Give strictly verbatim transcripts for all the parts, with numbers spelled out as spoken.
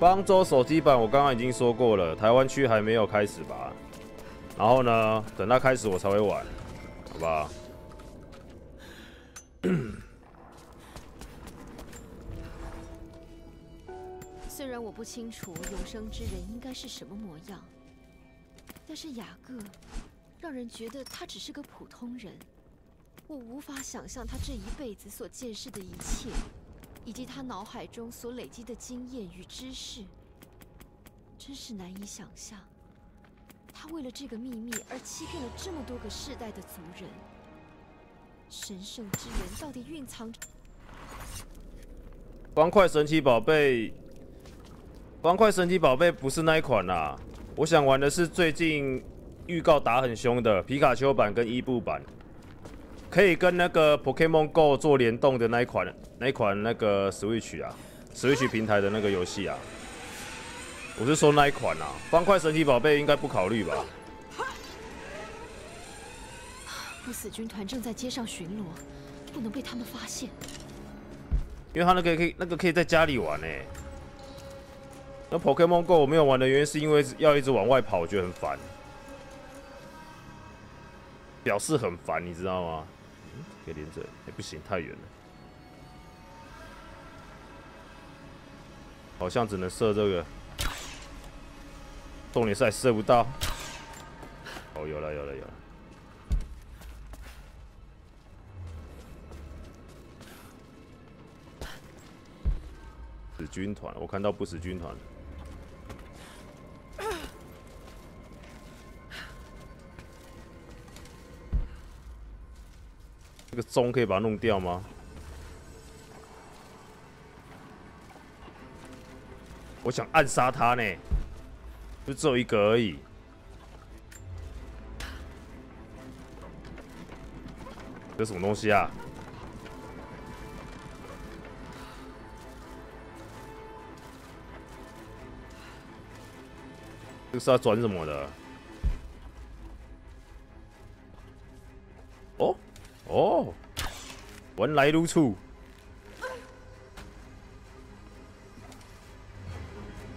邦州手机版我刚刚已经说过了，台湾区还没有开始吧？然后呢，等它开始我才会玩，好吧？虽然我不清楚永生之人应该是什么模样，但是雅各让人觉得他只是个普通人。我无法想象他这一辈子所见识的一切。 以及他脑海中所累积的经验与知识，真是难以想象。他为了这个秘密而欺骗了这么多个世代的族人。神圣之源到底蕴藏着……方块神奇宝贝，方块神奇宝贝不是那一款啦、啊。我想玩的是最近预告打很凶的皮卡丘版跟伊布版。 可以跟那个 Pokemon Go 做联动的那一款，那一款那个 Switch 啊 ，Switch 平台的那个游戏啊，我是说那一款啊，方块神奇宝贝应该不考虑吧？不死军团正在街上巡逻，不能被他们发现。因为他那个可以，那个可以在家里玩诶、欸。那 Pokemon Go 我没有玩的原因是因为要一直往外跑，我觉得很烦，表示很烦，你知道吗？ 可以连着，哎、欸，不行，太远了，好像只能射这个，重点是还射不到。哦，有了，有了，有了。不死军团，我看到不死军团。 这个钟可以把它弄掉吗？我想暗杀他呢，就只有一个而已。这什么东西啊？这个是要转什么的？哦。 哦，原来如此。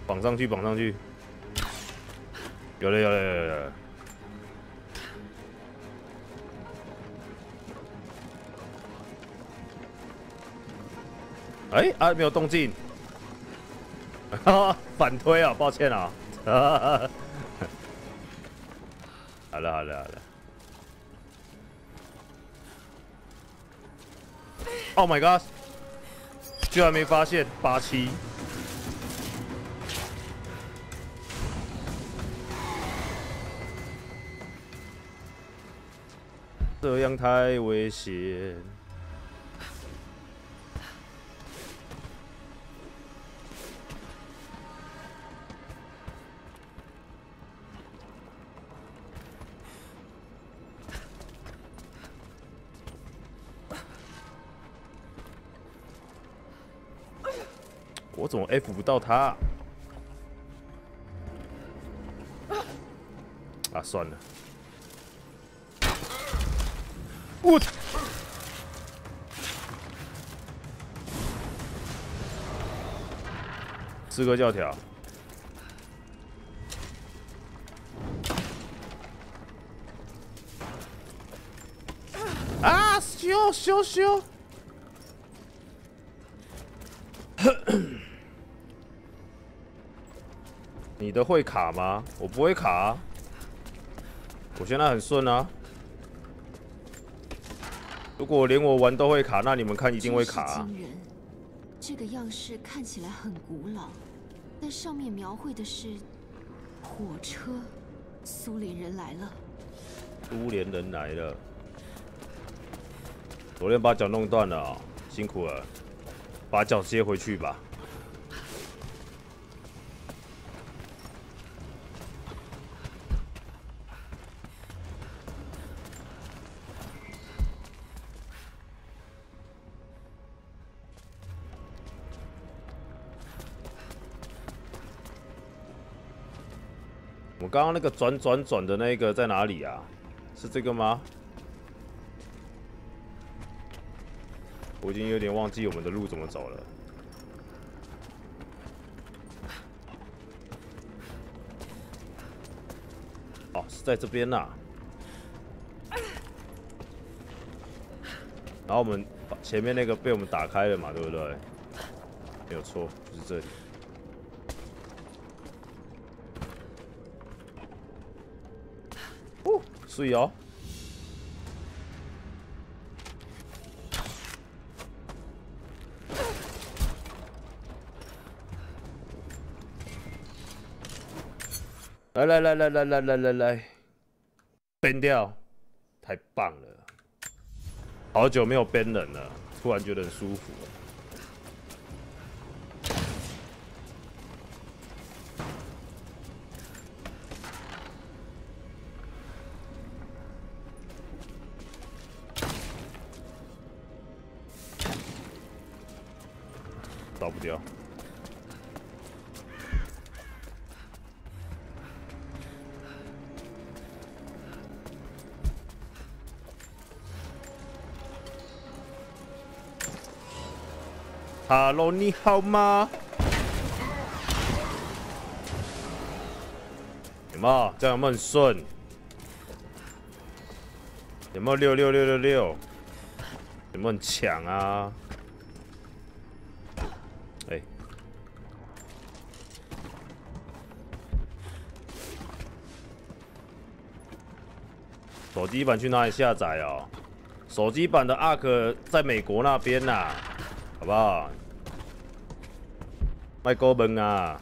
绑上去，绑上去。有了，有了，有了。哎、欸，啊，没有动静。哈反推啊，抱歉啊。好了，好了，好了。 Oh my god！ 居然没发现八七。这样太危险。我怎么 F 不到他啊？啊，算了。我四个教条。啊！修修修！ 你的会卡吗？我不会卡、啊，我现在很顺啊。如果连我玩都会卡，那你们看一定会卡、啊。这个样式看起来很古老，但上面描绘的是火车。苏联人来了。苏联人来了。昨天把脚弄断了、哦，辛苦了，把脚接回去吧。 刚刚那个转转转的那个在哪里啊？是这个吗？我已经有点忘记我们的路怎么走了。哦，是在这边呐、啊。然后我们前面那个被我们打开了嘛，对不对？没有错，就是这里。哦，所以哦。 来来来来来来来来来，编掉，太棒了！好久没有编人了，突然觉得很舒服了。倒不掉。 Hello， 你好吗？有没有？这样有没有很顺？有没有六六六六六？有没有很强啊？哎、欸，手机版去哪里下载哦？手机版的 A R C 在美国那边呐、啊，好不好？ 卖高分啊！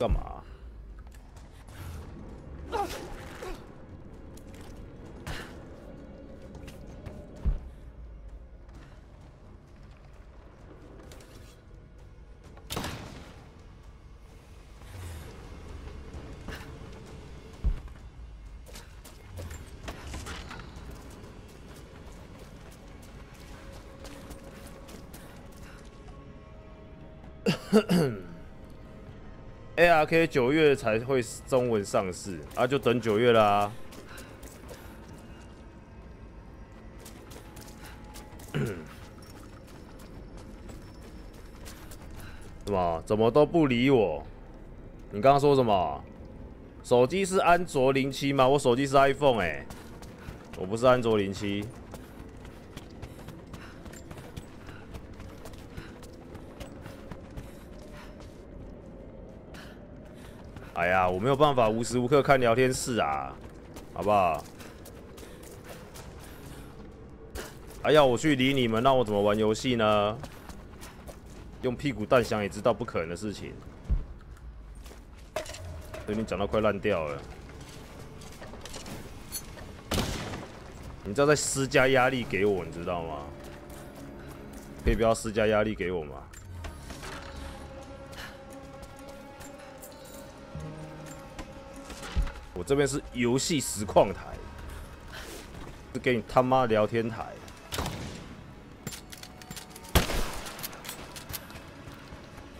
干嘛？A R K 九月才会中文上市啊，就等九月啦、啊。什么？怎么都不理我？你刚刚说什么？手机是安卓零七吗？我手机是 iPhone 哎、欸，我不是安卓零七。 哎呀，我没有办法无时无刻看聊天室啊，好不好？哎呀，我去理你们，那我怎么玩游戏呢？用屁股蛋想也知道不可能的事情，所以你讲到快烂掉了。你知道在施加压力给我，你知道吗？可以不要施加压力给我吗？ 我这边是游戏实况台，是给你他妈聊天台。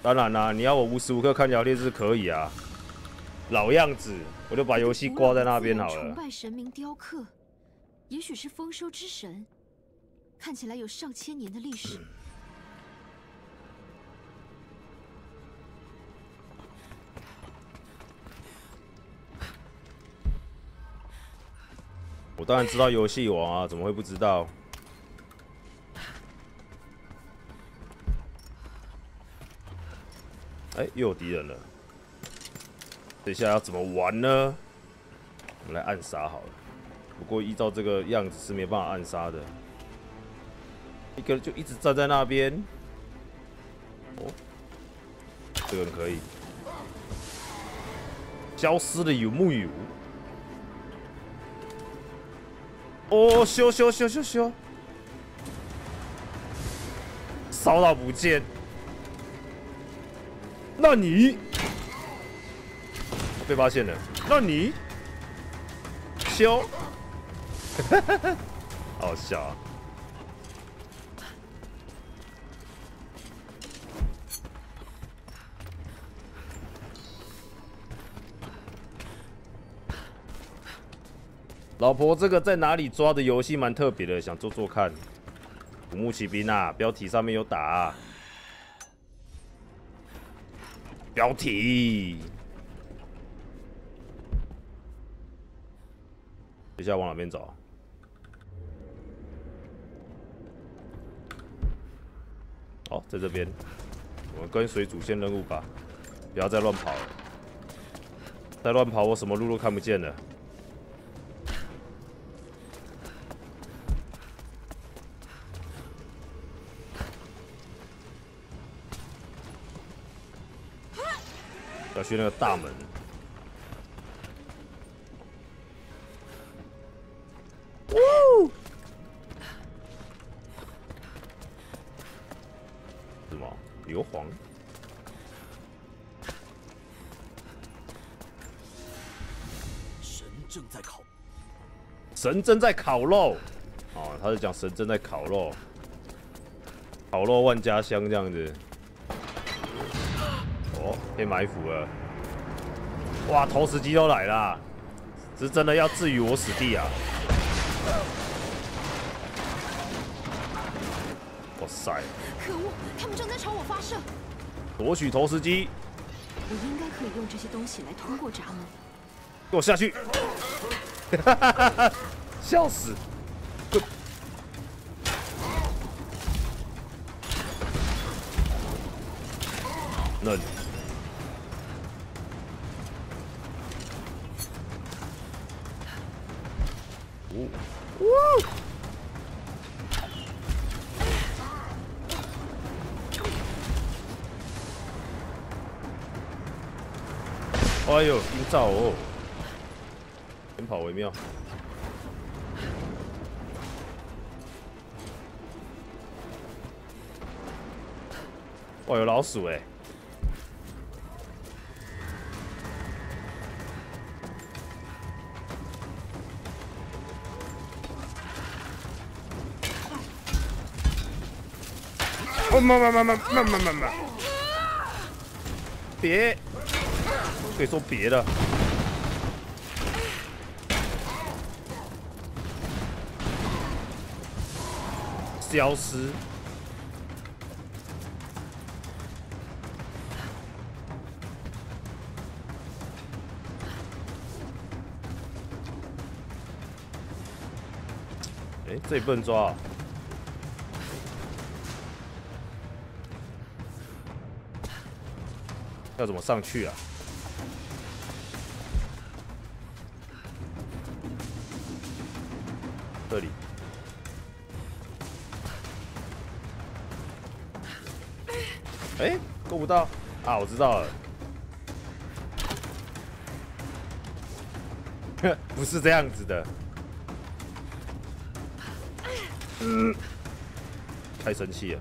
当然啦、啊，你要我无时无刻看聊天是可以啊。老样子，我就把游戏挂在那边好了。崇拜神明雕刻，也许是丰收之神，看起来有上千年的历史。嗯 我当然知道游戏王啊，怎么会不知道？哎、欸，又有敌人了，这下要怎么玩呢？我们来暗杀好了。不过依照这个样子是没办法暗杀的，一个人就一直站在那边。哦，这个人可以，消失的有木有？ 哦，修修修修修，骚到不见。那你被发现了？那你修，好笑啊！老婆，这个在哪里抓的游戏蛮特别的，想做做看。古墓奇兵啊，标题上面有打、啊。标题。等一下往哪边走？哦，在这边。我们跟随主线任务吧，不要再乱跑了。再乱跑，我什么路都看不见了。 要去那个大门。呜！什么？硫磺？神正在烤。神正在烤肉。哦，他是讲神正在烤肉，烤肉万家香这样子。 被埋伏了！哇，投石机都来啦，是真的要置于我死地啊！哇塞！可恶，他们正在朝我发射！夺取投石机！我应该可以用这些东西来通过闸门。给我下去！哈哈哈哈！笑死！ 呜呜！哎呦，阴照哦！先跑为妙。哇，有老鼠哎、欸！ 慢慢慢慢慢慢慢慢，别，可以说别的。消失。哎、欸，这也不能抓、啊。 要怎么上去啊？这里。哎、欸，够不到啊！我知道了，不是这样子的。嗯，太生气了。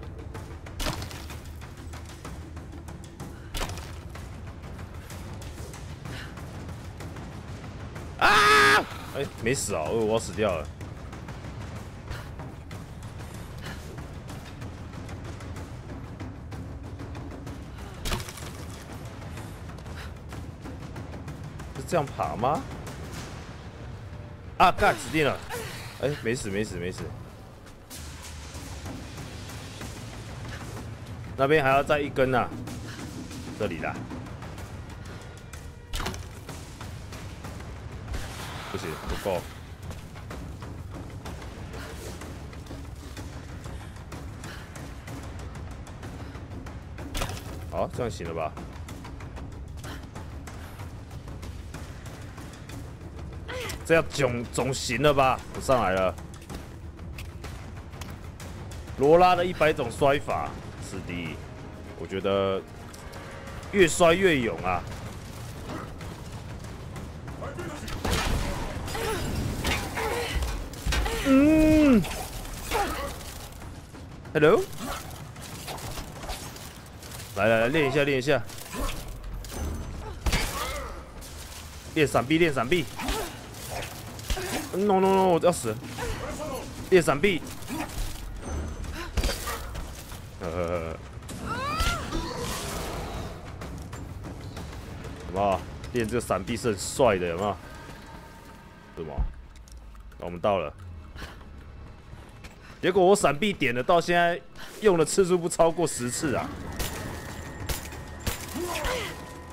哎、欸，没死啊！哦，我要死掉了。是这样爬吗？啊，干，死定了！哎、欸，没死，没死，没死。那边还要再一根呐、啊，这里啦。 不行，不够。好，这样行了吧？这样总总行了吧？我上来了。罗拉的一百种摔法是第一，我觉得越摔越勇啊。 嗯 ，Hello， 来来来练一下练一下，练闪避练闪避 ，no no no 我要死了，练闪避，呃，什么练这个闪避是很帅的，有没有？什么？那我们到了。 结果我闪避点的到现在用的次数不超过十次啊！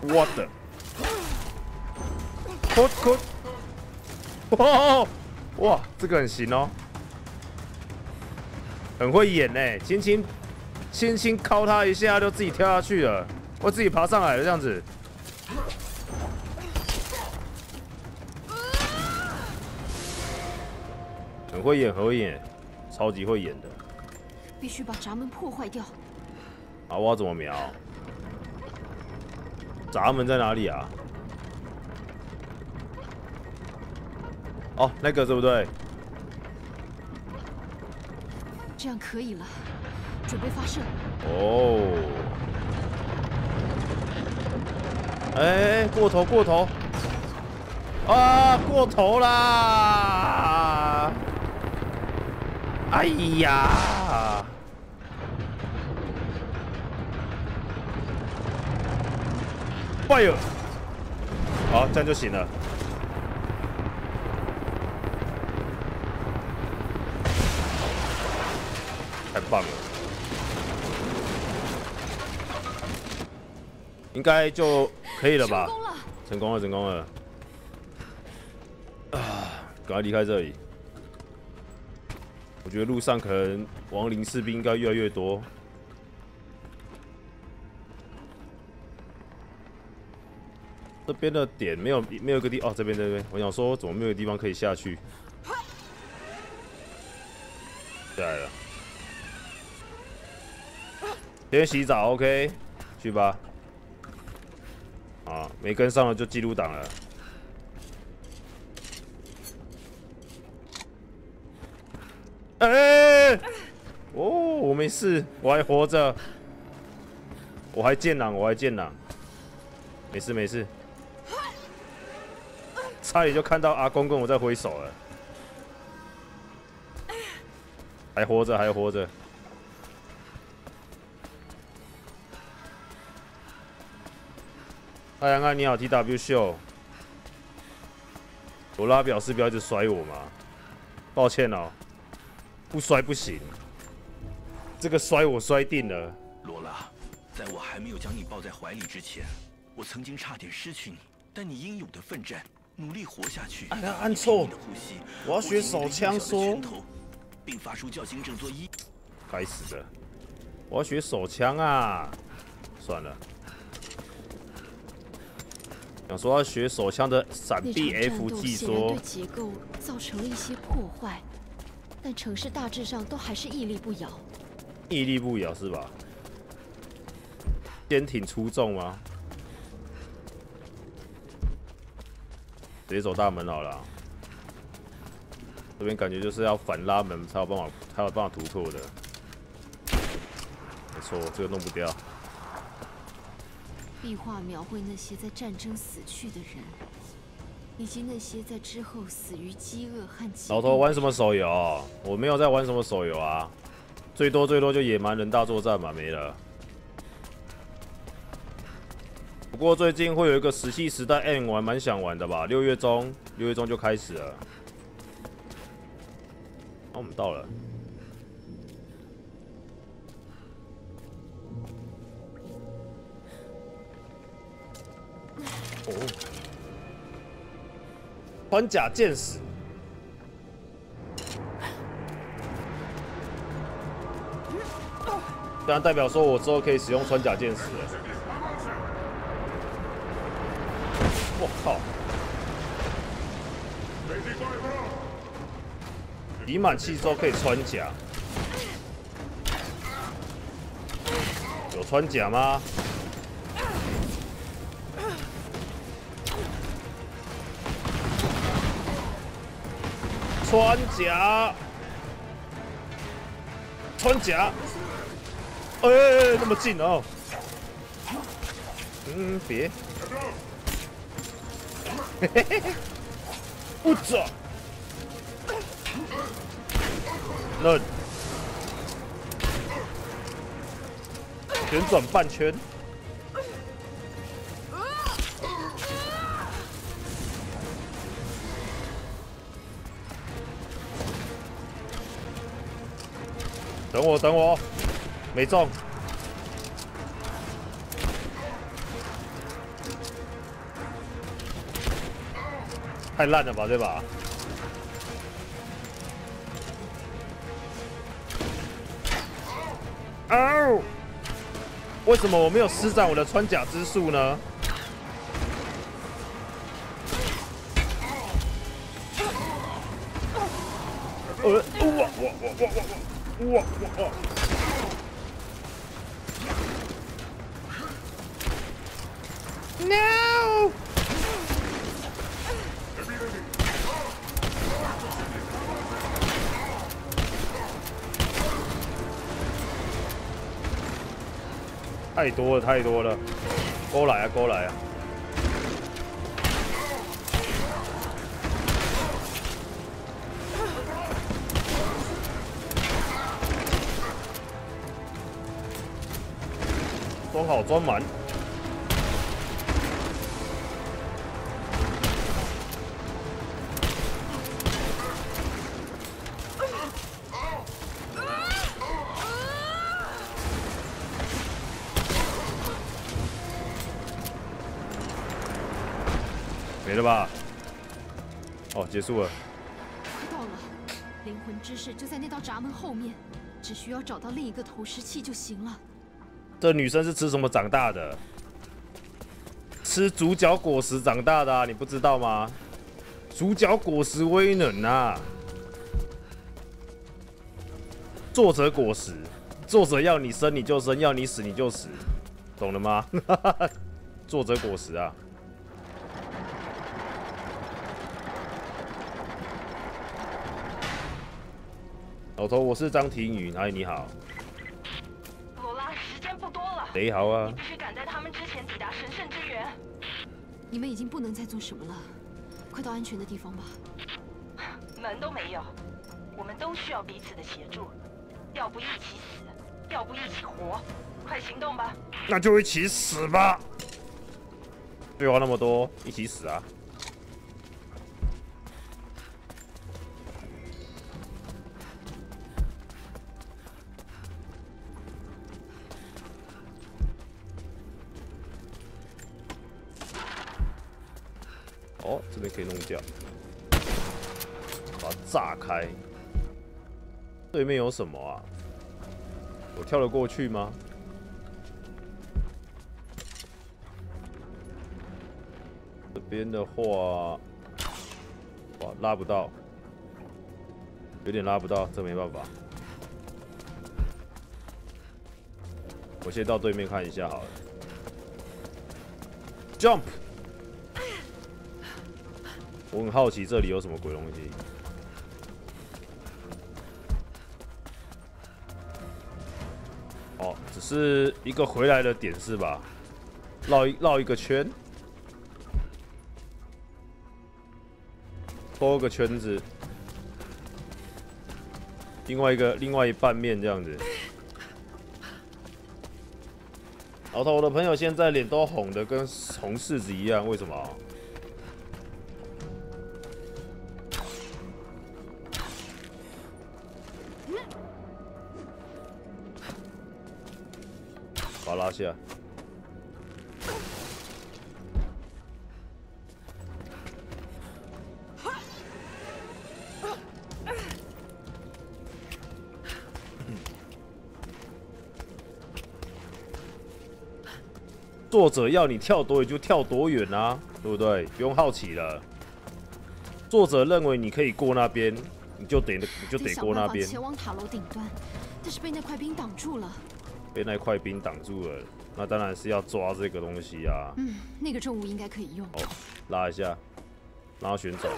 What the? Cut cut！ 哇哇，这个很行哦，很会演呢、欸。轻轻轻轻敲他一下，就自己跳下去了，我自己爬上来了这样子。很会演，很会演，超级会演的。必须把闸门破坏掉。啊，我要怎么瞄？闸门在哪里啊？ 哦，那个对不对？这样可以了，准备发射。哦。哎，过头过头！啊，过头啦！哎呀！fire！ 好，这样就行了。 太棒了，应该就可以了吧？成功了，成功了！啊，赶快离开这里。我觉得路上可能亡灵士兵应该越来越多。这边的点没有没有一个地哦，这边这边，我想说怎么没有地方可以下去？下来了。 先洗澡 ，OK， 去吧。啊，没跟上了就记录档了。哎、欸，哦，我没事，我还活着，我还健朗，我还健朗，没事没事。差点就看到阿公跟我在挥手了，还活着，还活着。 太阳啊，你好 ，T W Show。罗拉表示不要一直甩我嘛，抱歉哦，不摔不行。这个摔我摔定了。罗拉，在我还没有将你抱在怀里之前，我曾经差点失去你，但你英勇的奋战，努力活下去。哎呀，按错。我要学手枪说。并发出叫声振作一。该死的，我要学手枪啊！算了。 想说要学手枪的闪避 F 技，说对结构造成了一些破坏，但城市大致上都还是屹立不摇。屹立不摇是吧？坚挺出众吗？直接走大门好了、啊。这边感觉就是要反拉门才有办法，才有办法突破的。没错，这个弄不掉。 壁画描绘那些在战争死去的人，以及那些在之后死于饥饿和疾病。老头玩什么手游？我没有在玩什么手游啊，最多最多就野蛮人大作战嘛，没了。不过最近会有一个石器时代 M 玩，蛮想玩的吧？六月中，六月中就开始了。哦，我们到了。 哦，穿甲见识。这样代表说我之后可以使用穿甲见识了。我靠！集满气之后可以穿甲，有穿甲吗？ 穿甲，穿甲，哎、欸，那么近哦。嗯，别。嘿嘿嘿，不走。那旋转半圈。 等我，等我，没中。太烂了吧，对吧？哦，为什么我没有施展我的穿甲之术呢？ 呃，哇哇哇哇哇哇哇哇！No！ 太多了，太多了！过来啊，过来啊！ 装好装满，没了吧？哦，结束了。快到了，灵魂之石就在那道闸门后面，只需要找到另一个投石器就行了。 这女生是吃什么长大的？吃主角果实长大的啊，你不知道吗？主角果实威能啊！作者果实，作者要你生你就生，要你死你就死，懂了吗？作者果实啊！老头，我是张庭宇，哎，你好。 雷豪啊！你必须赶在他们之前抵达神圣之源。你们已经不能再做什么了，快到安全的地方吧。门都没有，我们都需要彼此的协助，要不一起死，要不一起活。快行动吧！那就一起死吧！废话那么多，一起死啊！哦，这边可以弄掉，把它炸开。对面有什么啊？我跳得过去吗？这边的话，哇，拉不到，有点拉不到，这没办法。我先到对面看一下好了。Jump。 我很好奇这里有什么鬼东西。哦，只是一个回来的点是吧？绕一绕一个圈，兜个圈子，另外一个另外一半面这样子。老头，我的朋友现在脸都红的跟红柿子一样，为什么？ 把它拉下。作者要你跳多远就跳多远啊，对不对？不用好奇了。作者认为你可以过那边，你就得你就得过那边。前往塔楼顶端，但是被那块冰挡住了。 被那块冰挡住了，那当然是要抓这个东西啊。嗯，那个重物应该可以用。哦，拉一下，然后旋走。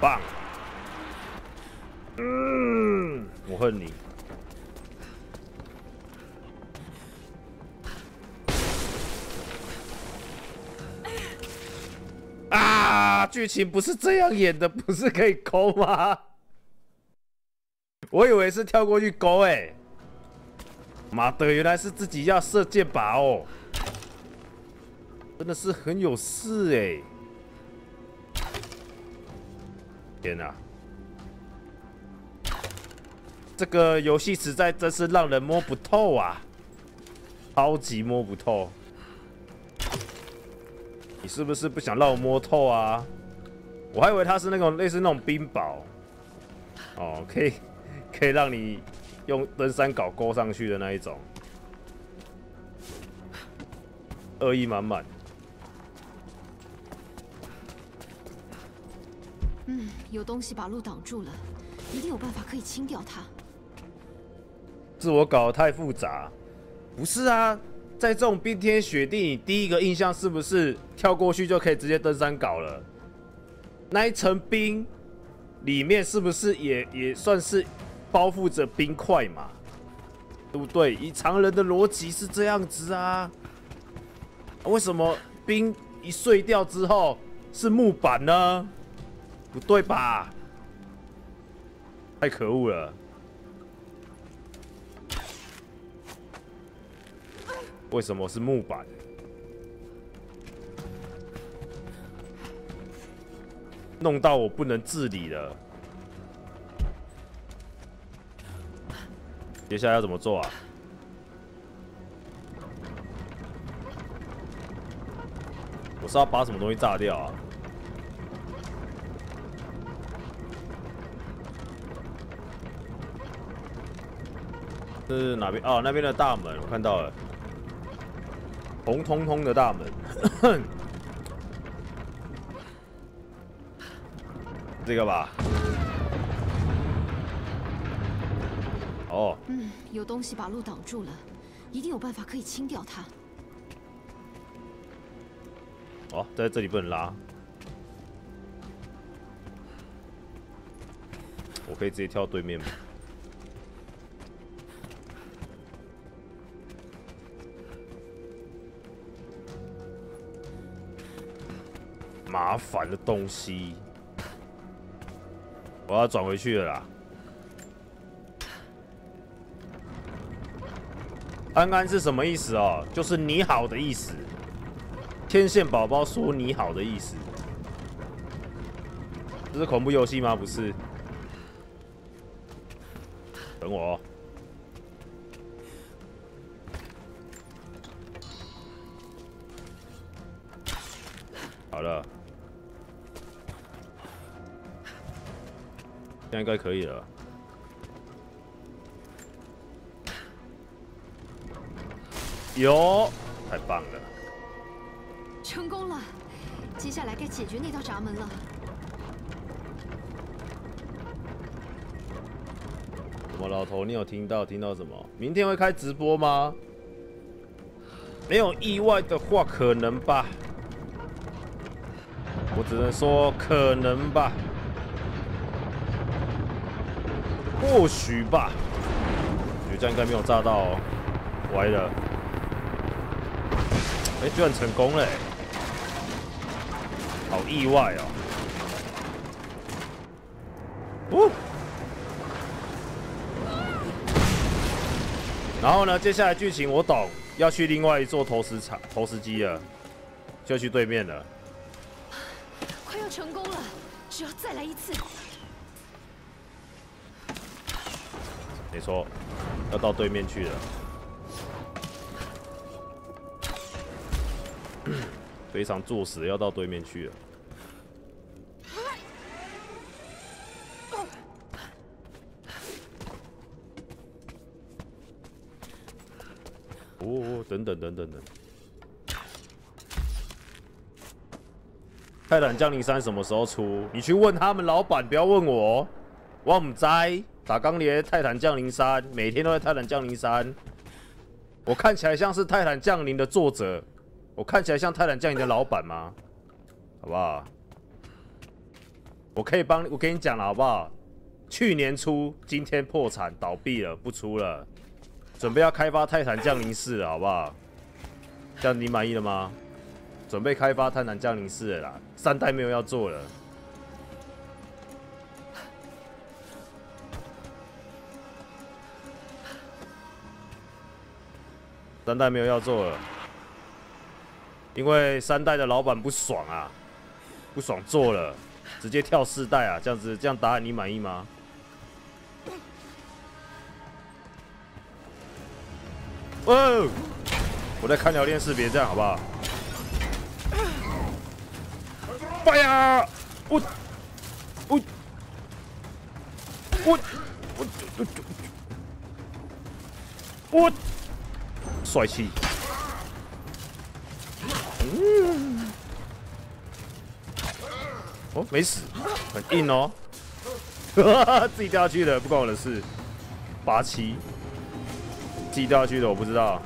棒！嗯，我恨你。啊！剧情不是这样演的，不是可以勾吗？我以为是跳过去勾哎、欸。 妈的，原来是自己要射箭靶哦！真的是很有事哎、欸！天哪、啊，这个游戏实在真是让人摸不透啊，超级摸不透。你是不是不想让我摸透啊？我还以为它是那种类似那种冰雹，哦，可以可以让你用登山镐勾上去的那一种，恶意满满。嗯，有东西把路挡住了，一定有办法可以清掉它。自我搞得太复杂，不是啊？ 在这种冰天雪地，你第一个印象是不是跳过去就可以直接登山镐了？那一层冰里面是不是也也算是包覆着冰块嘛？对不对？以常人的逻辑是这样子啊。为什么冰一碎掉之后是木板呢？不对吧？太可恶了！ 为什么是木板？弄到我不能自理了。接下来要怎么做啊？我是要把什么东西炸掉啊？这是哪边？哦，那边的大门我看到了。 红彤彤的大门，这个吧。哦。嗯，有东西把路挡住了，一定有办法可以清掉它。哦，在这里不能拉。我可以直接跳对面吗？ 麻烦的东西，我要转回去了啦。安安是什么意思哦？就是你好的意思。天线宝宝说你好的意思。这是恐怖游戏吗？不是。等我哦。 好了，现在应该可以了。有，太棒了！成功了，接下来该解决那道闸门了。怎么，老头，你有听到听到什么？明天会开直播吗？没有意外的话，可能吧。 我只能说可能吧，或许吧。我觉得这样应该没有炸到哦，歪了。哎，居然成功了，好意外哦！哦。然后呢，接下来剧情我懂，要去另外一座投石场、投石机了，就去对面了。 成功了，只要再来一次。没错，要到对面去了。非常作死，要到对面去了。哦，等等等等等。 泰坦降临三什么时候出？你去问他们老板，不要问我。我唔知，打钢铁泰坦降临三，每天都在泰坦降临三。我看起来像是泰坦降临的作者，我看起来像泰坦降临的老板吗？好不好？我可以帮我跟你讲了，好不好？去年出，今天破产倒闭了，不出了，准备要开发泰坦降临四了，好不好？这样你满意了吗？ 准备开发《泰坦降临四》了啦，三代没有要做了。三代没有要做了，因为三代的老板不爽啊，不爽做了，直接跳四代啊，这样子，这样答案你满意吗？哦，我在看聊天室，别这样好不好？ fire! What? What? What? What? 帅气。嗯。哦，没死，很硬哦。自己掉下去的，不关我的事。八七，自己掉下去的，我不知道。